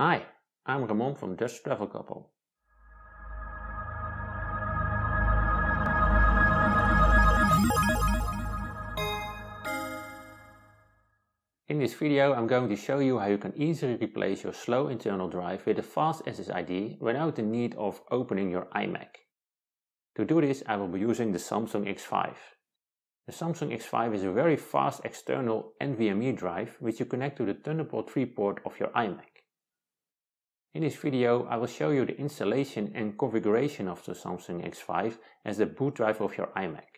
Hi, I'm Remon from Dutch Travel Couple. In this video, I'm going to show you how you can easily replace your slow internal drive with a fast SSID without the need of opening your iMac. To do this, I will be using the Samsung X5. The Samsung X5 is a very fast external NVMe drive which you connect to the Thunderbolt 3 port of your iMac. In this video, I will show you the installation and configuration of the Samsung X5 as the boot drive of your iMac.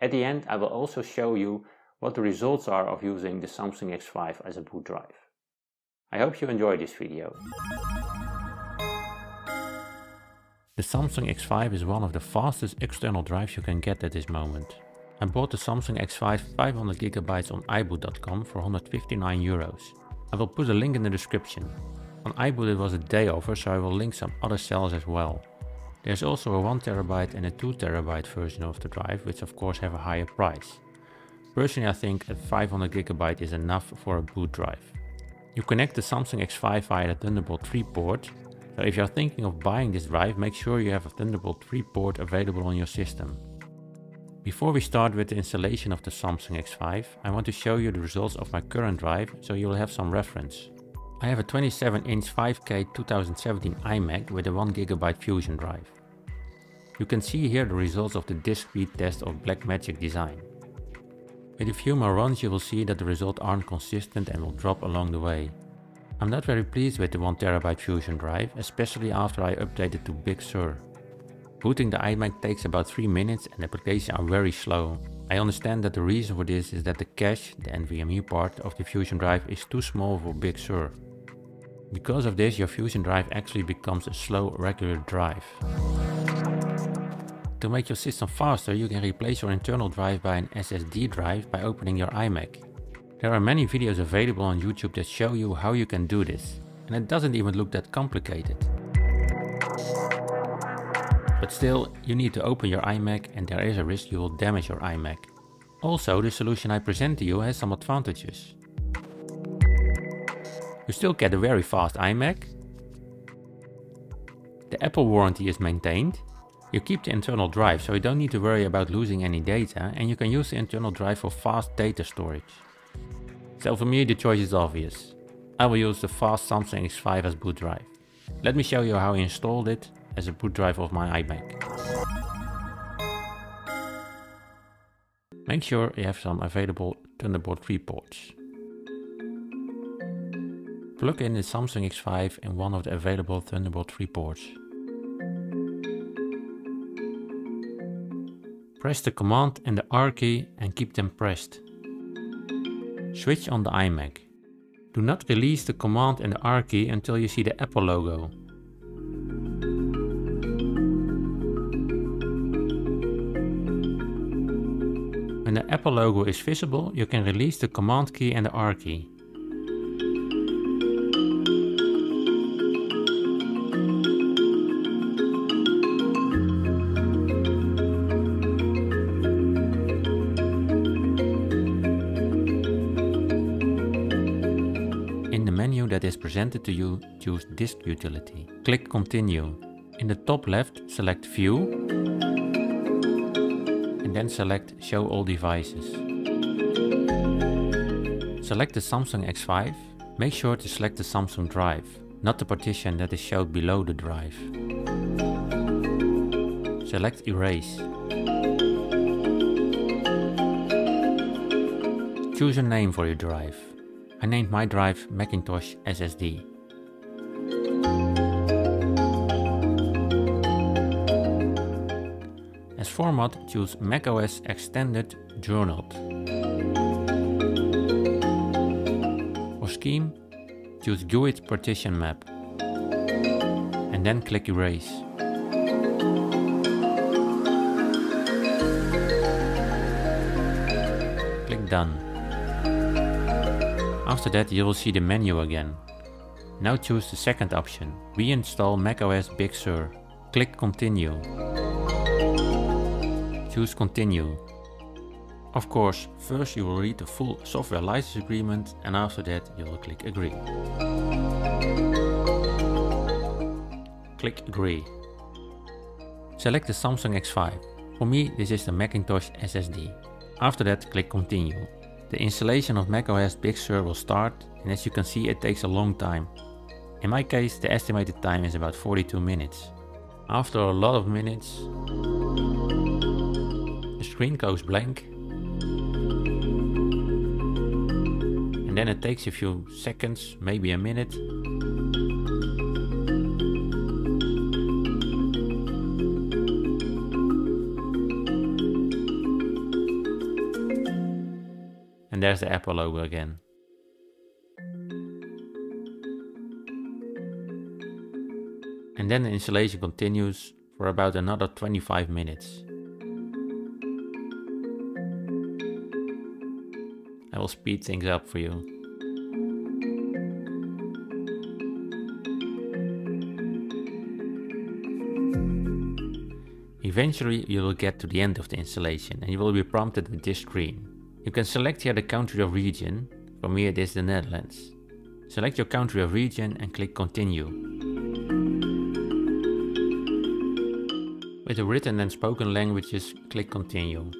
At the end, I will also show you what the results are of using the Samsung X5 as a boot drive. I hope you enjoy this video. The Samsung X5 is one of the fastest external drives you can get at this moment. I bought the Samsung X5 500GB on iBood.com for €159. I will put a link in the description. On iBood it was a day offer, so I will link some other sales as well. There's also a 1TB and a 2TB version of the drive, which of course have a higher price. Personally I think that 500GB is enough for a boot drive. You connect the Samsung X5 via the Thunderbolt 3 port, so if you are thinking of buying this drive, make sure you have a Thunderbolt 3 port available on your system. Before we start with the installation of the Samsung X5, I want to show you the results of my current drive, so you will have some reference. I have a 27-inch 5K 2017 iMac with a 1GB Fusion Drive. You can see here the results of the disk speed test of Blackmagic Design. With a few more runs you will see that the results aren't consistent and will drop along the way. I'm not very pleased with the 1TB Fusion Drive, especially after I updated to Big Sur. Booting the iMac takes about 3 minutes and applications are very slow. I understand that the reason for this is that the cache, the NVMe part of the Fusion Drive, is too small for Big Sur. Because of this, your Fusion Drive actually becomes a slow regular drive. To make your system faster, you can replace your internal drive by an SSD drive by opening your iMac. There are many videos available on YouTube that show you how you can do this, and it doesn't even look that complicated. But still, you need to open your iMac and there is a risk you will damage your iMac. Also, the solution I present to you has some advantages. You still get a very fast iMac. The Apple warranty is maintained. You keep the internal drive, so you don't need to worry about losing any data, and you can use the internal drive for fast data storage. So for me the choice is obvious. I will use the fast Samsung X5 as boot drive. Let me show you how I installed it as a boot drive of my iMac. Make sure you have some available Thunderbolt 3 ports. Plug in the Samsung X5 in one of the available Thunderbolt 3 ports. Press the Command and the R key and keep them pressed. Switch on the iMac. Do not release the Command and the R key until you see the Apple logo. When the Apple logo is visible, you can release the Command key and the R key. In the menu that is presented to you, choose Disk Utility. Click Continue. In the top left, select View. Then select Show All Devices. Select the Samsung X5. Make sure to select the Samsung drive, not the partition that is shown below the drive. Select Erase. Choose a name for your drive. I named my drive Macintosh SSD. As format, choose macOS Extended Journaled. For scheme, choose GUID Partition Map and then click Erase. Click Done. After that you will see the menu again. Now choose the second option, reinstall macOS Big Sur. Click Continue. Choose Continue. Of course, first you will read the full software license agreement and after that you will click Agree. click Agree. Select the Samsung X5. For me, this is the Macintosh SSD. After that, click Continue. The installation of macOS Big Sur will start, and as you can see, it takes a long time. In my case, the estimated time is about 42 minutes. After a lot of minutes, the screen goes blank, and then it takes a few seconds, maybe a minute. And there's the Apple logo again. And then the installation continues for about another 25 minutes. I will speed things up for you. Eventually you will get to the end of the installation and you will be prompted with this screen. You can select here the country or region. For me it is the Netherlands. Select your country or region and click Continue. With the written and spoken languages, click Continue.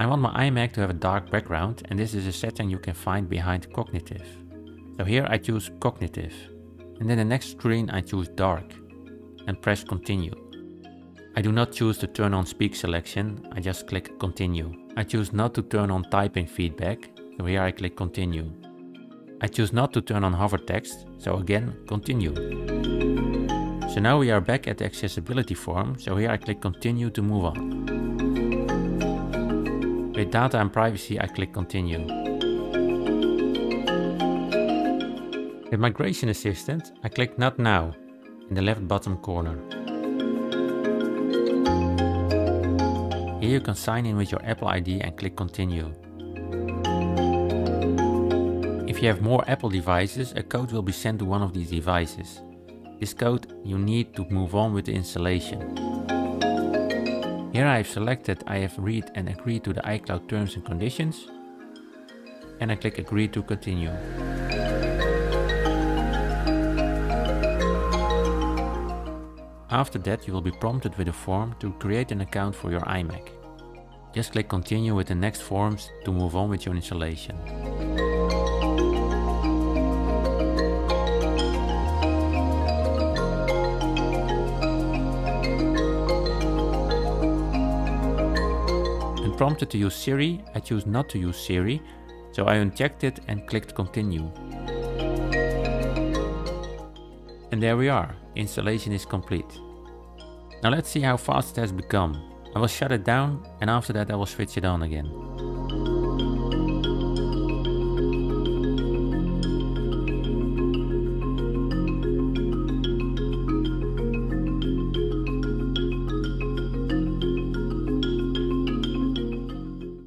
I want my iMac to have a dark background, and this is a setting you can find behind Cognitive. So here I choose Cognitive, and then the next screen I choose Dark and press Continue. I do not choose to turn on speak selection, I just click Continue. I choose not to turn on typing feedback, so here I click Continue. I choose not to turn on hover text, so again Continue. So now we are back at the accessibility form, so here I click Continue to move on. With data and privacy I click Continue. With Migration Assistant I click Not Now in the left bottom corner. Here you can sign in with your Apple ID and click Continue. If you have more Apple devices, a code will be sent to one of these devices. This code you need to move on with the installation. Here I have selected I have read and agree to the iCloud terms and conditions, and I click Agree to continue. After that you will be prompted with a form to create an account for your iMac. Just click Continue with the next forms to move on with your installation. When prompted to use Siri, I choose not to use Siri, so I unchecked it and clicked Continue. And there we are, the installation is complete. Now let's see how fast it has become. I will shut it down and after that I will switch it on again.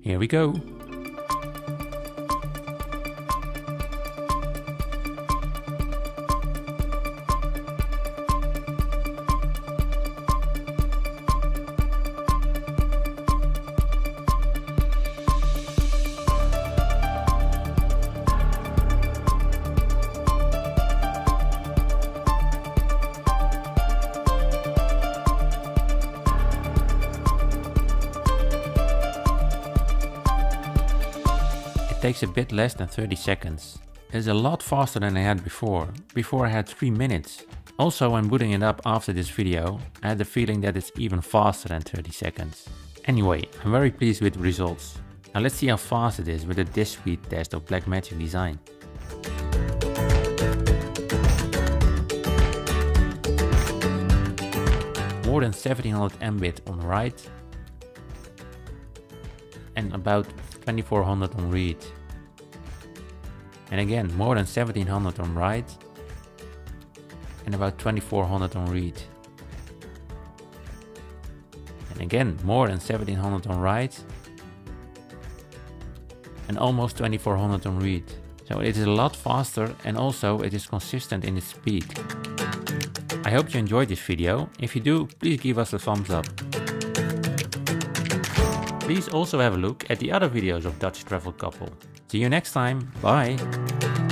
Here we go. Takes a bit less than 30 seconds. It is a lot faster than I had before. Before I had 3 minutes. Also when booting it up after this video, I had the feeling that it's even faster than 30 seconds. Anyway, I'm very pleased with the results. Now let's see how fast it is with the disk speed test of Blackmagic Design. More than 1700 Mbit on write and about 2400 on read, and again more than 1700 on write and about 2400 on read, and again more than 1700 on write and almost 2400 on read. So it is a lot faster, and also it is consistent in its speed. I hope you enjoyed this video. If you do, please give us a thumbs up. Please also have a look at the other videos of Dutch Travel Couple. See you next time, bye!